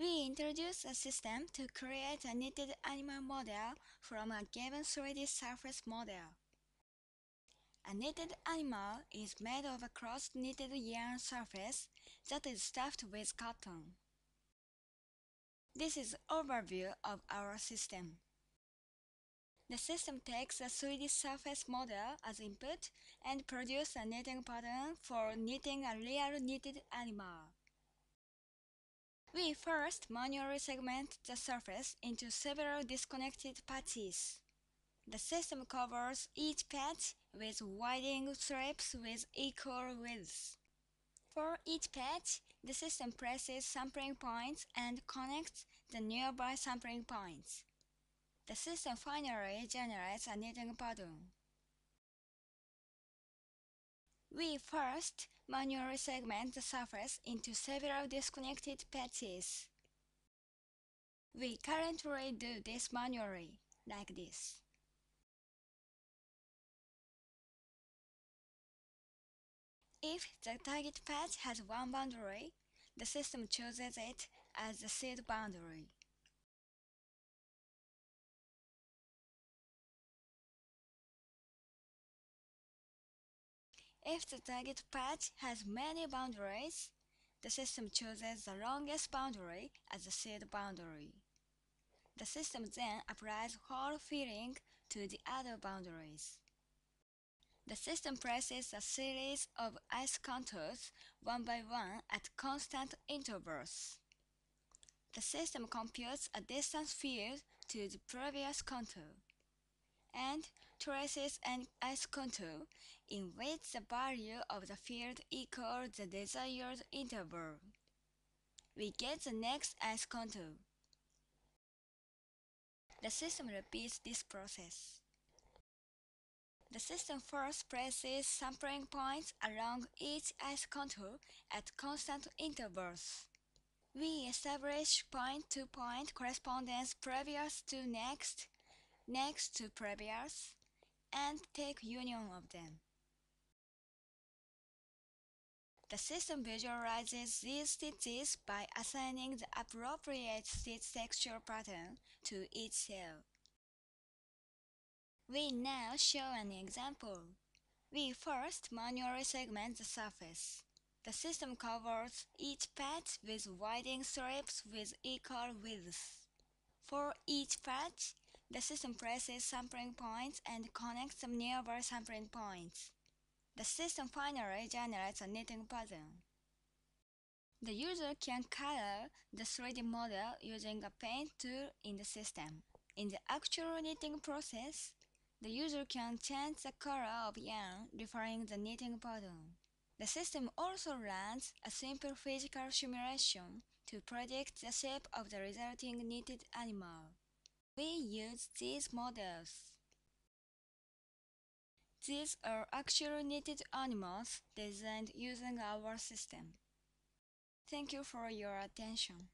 We introduce a system to create a knitted animal model from a given 3D surface model. A knitted animal is made of a cross-knitted yarn surface that is stuffed with cotton. This is an overview of our system. The system takes a 3D surface model as input and produces a knitting pattern for knitting a real knitted animal. We first manually segment the surface into several disconnected patches. The system covers each patch with winding strips with equal widths. For each patch, the system places sampling points and connects the nearby sampling points. The system finally generates a knitting pattern. We first manually segment the surface into several disconnected patches. We currently do this manually, like this. If the target patch has one boundary, the system chooses it as the seed boundary. If the target patch has many boundaries, the system chooses the longest boundary as the seed boundary. The system then applies hole filling to the other boundaries. The system places a series of ice contours one by one at constant intervals. The system computes a distance field to the previous contour and traces an ice contour in which the value of the field equals the desired interval. We get the next ice contour. The system repeats this process. The system first places sampling points along each ice contour at constant intervals. We establish point-to-point correspondence previous to next, next to previous, and take union of them. The system visualizes these stitches by assigning the appropriate stitch texture pattern to each cell. We now show an example. We first manually segment the surface. The system covers each patch with winding strips with equal widths. For each patch, the system places sampling points and connects the nearby sampling points. The system finally generates a knitting pattern. The user can color the 3D model using a paint tool in the system. In the actual knitting process, the user can change the color of yarn, referring the knitting pattern. The system also runs a simple physical simulation to predict the shape of the resulting knitted animal. We use these models. These are actual knitted animals designed using our system. Thank you for your attention.